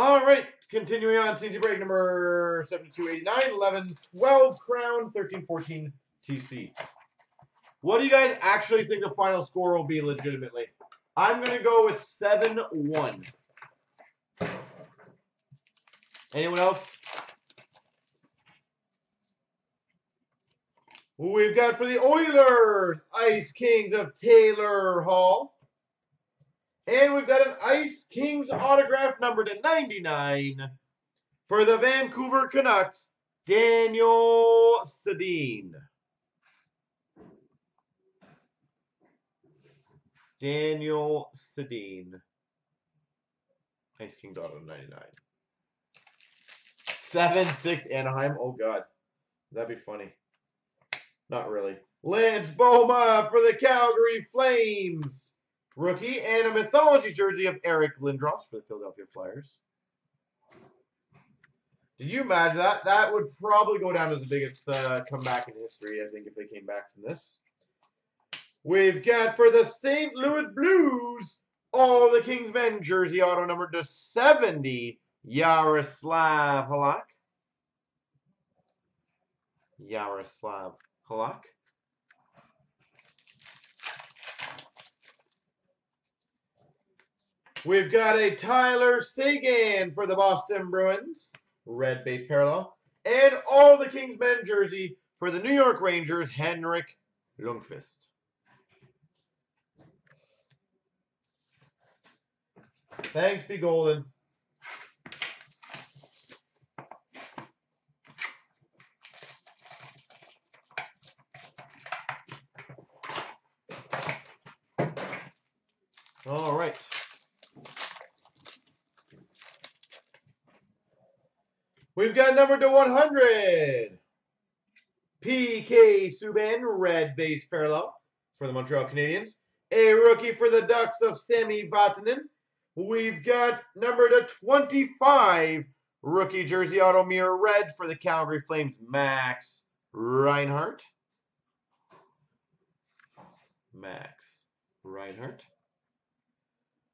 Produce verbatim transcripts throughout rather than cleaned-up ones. All right, continuing on, C and C break number seventy-two, eighty-nine, eleven, twelve, Crown, thirteen, fourteen, T C. What do you guys actually think the final score will be legitimately? I'm going to go with seven one. Anyone else? We've got for the Oilers, Ice Kings of Taylor Hall. And we've got an Ice Kings autograph number to ninety-nine for the Vancouver Canucks, Daniel Sedin. Daniel Sedin. Ice Kings auto ninety-nine. seven six Anaheim. Oh, God. That'd be funny. Not really. Lance Boma for the Calgary Flames. Rookie and a mythology jersey of Eric Lindros for the Philadelphia Flyers. Did you imagine that? That would probably go down as the biggest uh, comeback in history, I think, if they came back from this. We've got for the Saint Louis Blues, all the Kingsmen jersey auto number to seventy, Yaroslav Halak. Yaroslav Halak. We've got a Tyler Seguin for the Boston Bruins, red base parallel, and all the Kingsmen jersey for the New York Rangers, Henrik Lundqvist. Thanks be golden. All right. We've got number to one hundred. P K. Subban, red base parallel for the Montreal Canadiens. A rookie for the Ducks of Sami Vatanen. We've got number to twenty-five. Rookie jersey auto mirror red for the Calgary Flames, Max Reinhardt. Max Reinhardt.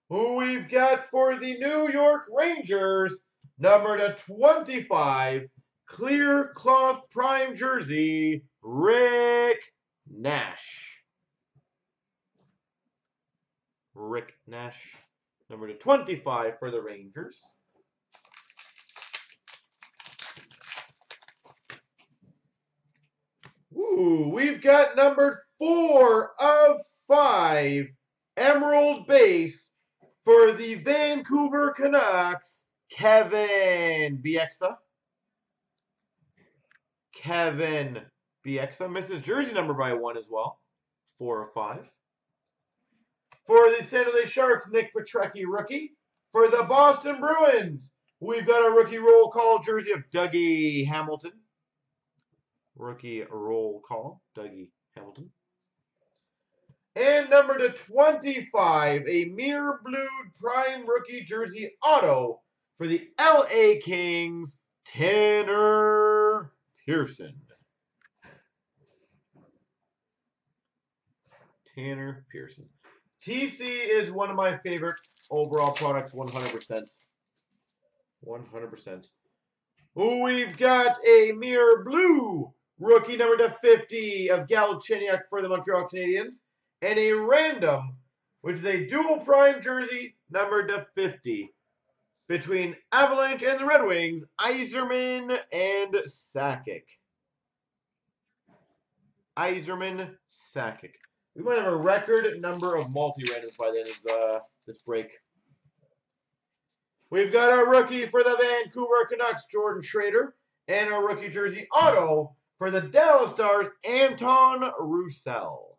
Who we've got for the New York Rangers, number to twenty-five, clear cloth prime jersey, Rick Nash. Rick Nash, number to twenty-five for the Rangers. Ooh, we've got number four of five, emerald base for the Vancouver Canucks, Kevin Bieksa. Kevin Bieksa misses jersey number by one as well. Four or five. For the San Jose Sharks, Nick Petrecki, rookie. For the Boston Bruins, we've got a rookie roll call jersey of Dougie Hamilton. Rookie roll call, Dougie Hamilton. And number to twenty-five, a mirror blue prime rookie jersey auto for the L A Kings, Tanner Pearson. Tanner Pearson. T C is one of my favorite overall products, one hundred percent. one hundred percent. We've got a mirror blue rookie number to fifty of Galchenyuk for the Montreal Canadiens. And a random, which is a dual prime jersey, numbered to fifty, between Avalanche and the Red Wings, Eiserman and Sakic. Eiserman, Sakic. We might have a record number of multi-randoms by the end of uh, this break. We've got our rookie for the Vancouver Canucks, Jordan Schrader, and our rookie jersey auto for the Dallas Stars, Anton Roussel.